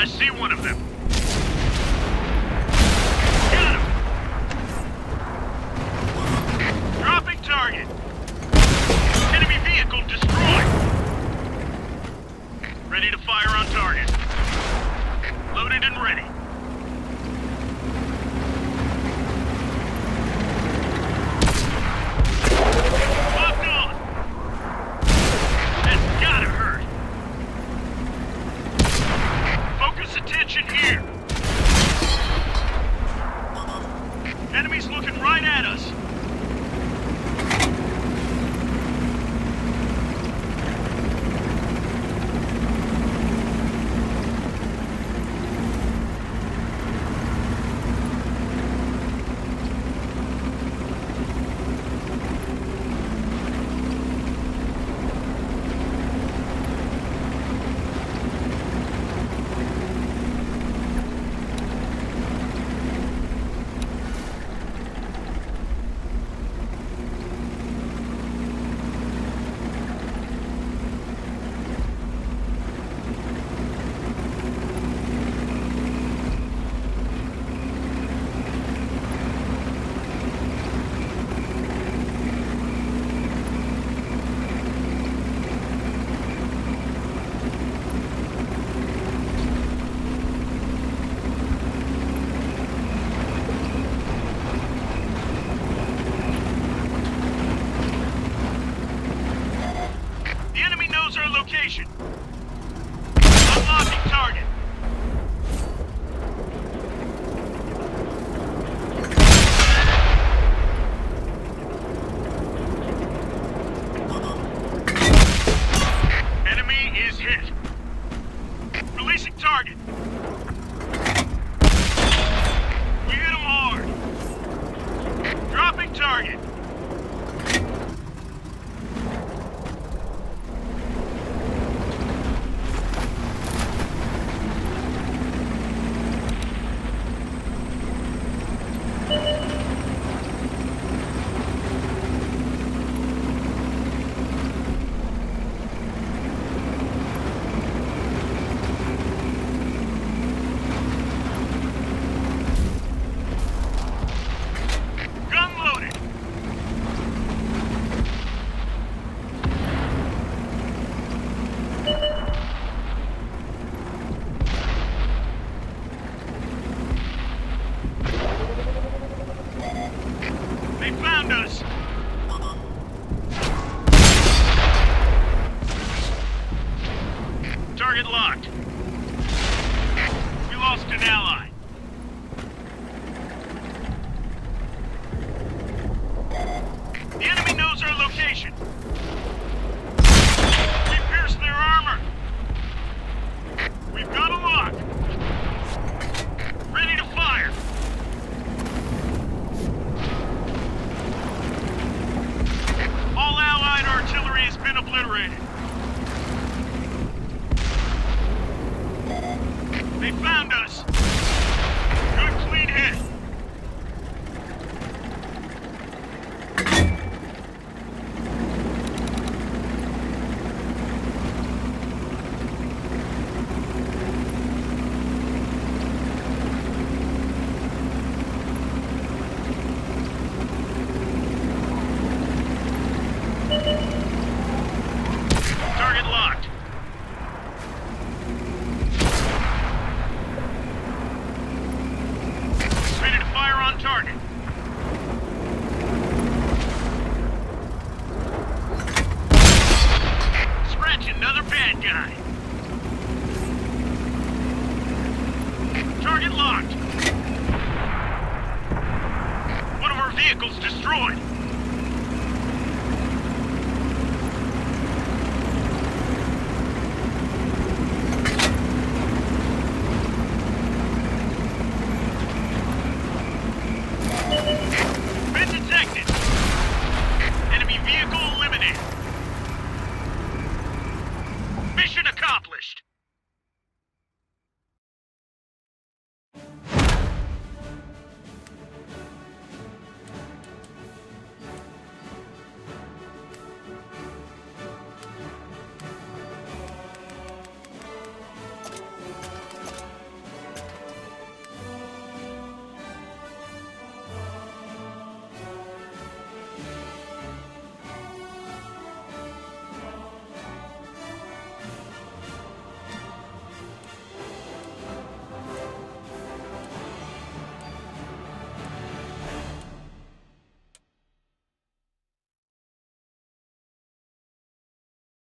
I see one of them. Target locked. One of our vehicles destroyed.